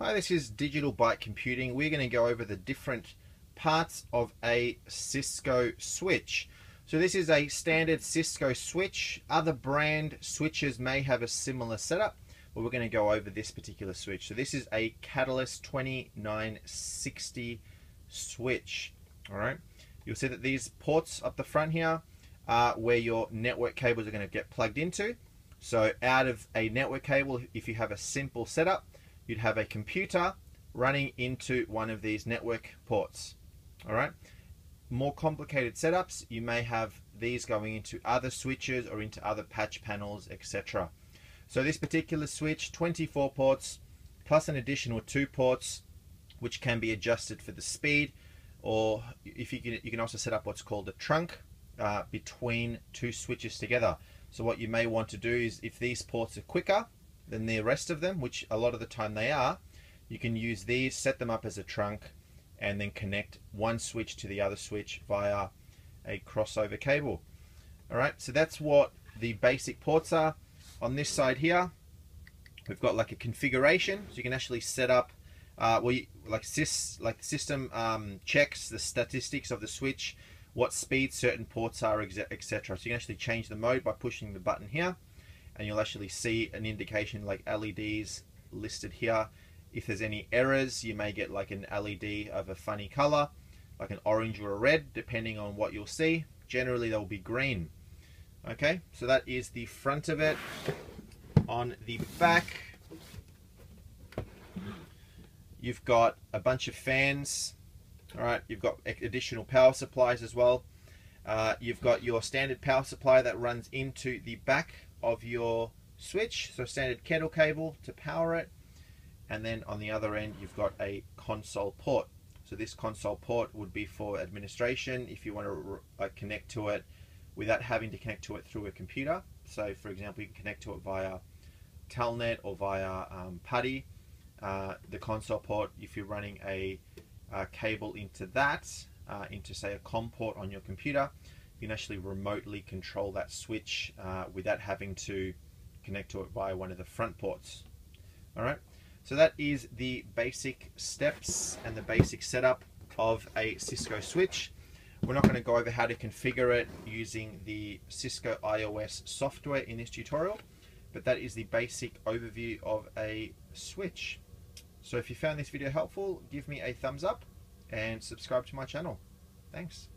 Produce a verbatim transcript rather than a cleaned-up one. Hi, this is Digital Byte Computing. We're going to go over the different parts of a Cisco switch. So this is a standard Cisco switch. Other brand switches may have a similar setup, but we're going to go over this particular switch. So this is a Catalyst twenty-nine sixty switch. All right. You'll see that these ports up the front here are where your network cables are going to get plugged into. So out of a network cable, if you have a simple setup, you'd have a computer running into one of these network ports. All right. More complicated setups, you may have these going into other switches or into other patch panels, et cetera. So this particular switch, twenty-four ports plus an additional two ports, which can be adjusted for the speed, or if you can, you can also set up what's called a trunk uh, between two switches together. So what you may want to do is, if these ports are quicker than the rest of them, which a lot of the time they are, you can use these, set them up as a trunk, and then connect one switch to the other switch via a crossover cable. All right, so that's what the basic ports are. On this side here, we've got like a configuration, so you can actually set up, uh, well, you, like sys, like the system um, checks the statistics of the switch, what speed certain ports are, et cetera. So you can actually change the mode by pushing the button here, and you'll actually see an indication like L E Ds listed here. If there's any errors, you may get like an L E D of a funny color, like an orange or a red, depending on what you'll see. Generally, they'll be green. Okay, so that is the front of it. On the back, you've got a bunch of fans. All right, you've got additional power supplies as well. Uh, you've got your standard power supply that runs into the back of your switch, so standard kettle cable to power it. And then on the other end, you've got a console port. So this console port would be for administration if you want to uh, connect to it without having to connect to it through a computer. So for example, you can connect to it via Telnet or via um, Putty. Uh, the console port, if you're running a uh, cable into that, uh, into say a COM port on your computer, you can actually remotely control that switch uh, without having to connect to it via one of the front ports. All right. So that is the basic steps and the basic setup of a Cisco switch. We're not going to go over how to configure it using the Cisco iOS software in this tutorial, but that is the basic overview of a switch. So if you found this video helpful, give me a thumbs up and subscribe to my channel. Thanks.